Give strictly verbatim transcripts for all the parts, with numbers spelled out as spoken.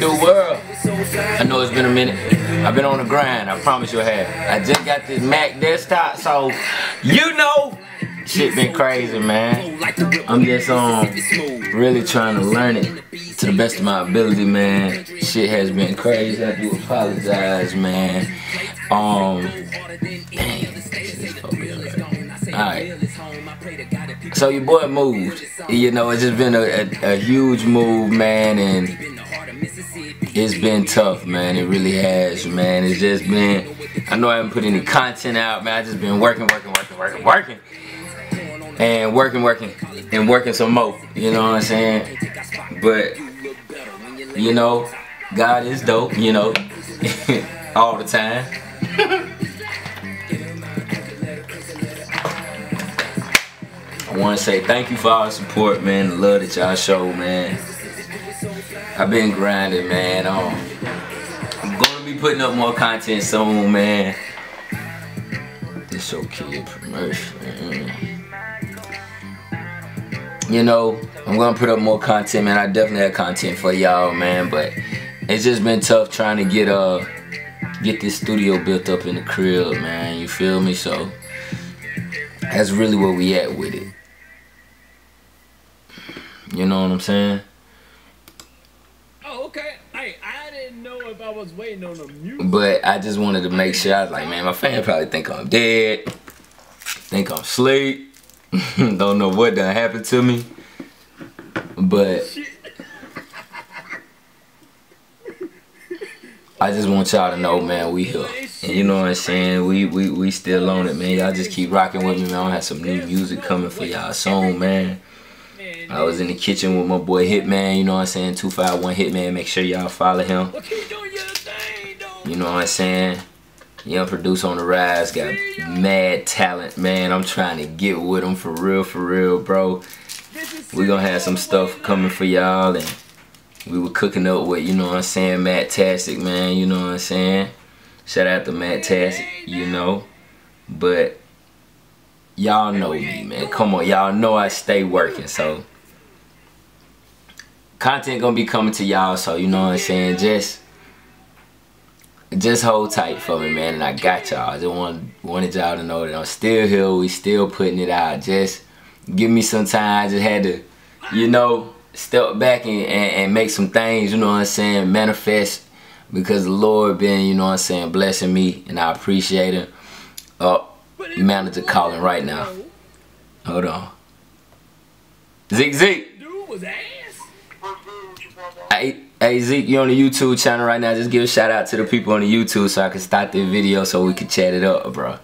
new world. I know it's been a minute. I've been on the grind. I promise you I have. I just got this Mac desktop, so you know shit been crazy, man. I'm just um really trying to learn it to the best of my ability, man. Shit has been crazy. I do apologize, man. Um dang, alright. So your boy moved. You know, it's just been a, a, a huge move, man, and it's been tough, man. It really has, man. It's just been, I know I haven't put any content out, man. I just been working, working, working, working, working. And working, working, and working some more. You know what I'm saying? But, you know, God is dope, you know, all the time. I want to say thank you for all the support, man, the love that y'all show, man. I've been grinding, man. Um, I'm going to be putting up more content soon, man. This okay promotion, man. You know, I'm going to put up more content, man. I definitely have content for y'all, man, but it's just been tough trying to get, uh, get this studio built up in the crib, man. You feel me? So that's really where we at with it. You know what I'm saying? Oh, okay. Hey, I didn't know if I was waiting on the music. But I just wanted to make sure. I was like, man, my fans probably think I'm dead. Think I'm asleep. Don't know what done happened to me. But I just want y'all to know, man, we here. And you know what I'm saying? We we we still on it, man. Y'all just keep rocking with me, man. I have some new music coming for y'all soon, man. I was in the kitchen with my boy Hitman, you know what I'm saying? two five one Hitman. Make sure y'all follow him. You know what I'm saying? Young producer on the rise, got mad talent, man. I'm trying to get with him for real, for real, bro. We gonna have some stuff coming for y'all, and we were cooking up with, you know what I'm saying, Mad-tastic, man, you know what I'm saying? Shout out to Mad-tastic, you know. But y'all know me, man. Come on, y'all know I stay working, so content gonna be coming to y'all, so you know what I'm saying? Just just hold tight for me, man, and I got y'all. I just want, wanted y'all to know that I'm still here, we still putting it out. Just give me some time. I just had to, you know, step back and, and, and make some things, you know what I'm saying, manifest. Because the Lord been, you know what I'm saying, blessing me, and I appreciate him. Oh, manager calling right now. Hold on. Zeke, Zeke. Hey, hey, Zeke, you on the YouTube channel right now. Just give a shout out to the people on the YouTube so I can start the video so we can chat it up, bro.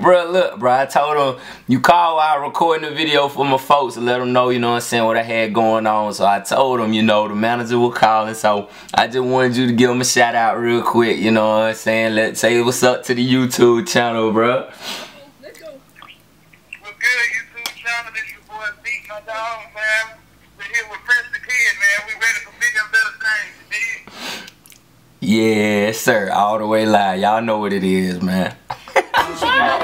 Bro, look, bro, I told him, you call while recording the video for my folks to let them know, you know what I'm saying, what I had going on. So I told him, you know, the manager was calling. So I just wanted you to give him a shout out real quick, you know what I'm saying. Let's say what's up to the YouTube channel, bro. Let's go. What's good, YouTube channel? This your boy Zeke, my dog, man. We're here with Prince the Kid, man. We ready for bigger and better things, you dig? Yeah, sir. All the way live. Y'all know what it is, man.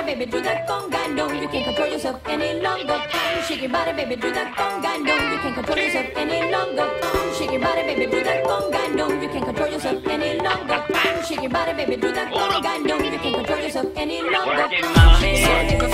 Baby, do that conga, no, you can't control yourself any longer. Shake your body, baby, do that conga, no, you can't control yourself any longer. Shake your body, baby, do that conga, no, you can't control yourself any longer. Shake your body, baby, do that conga, no, you can't control yourself any longer.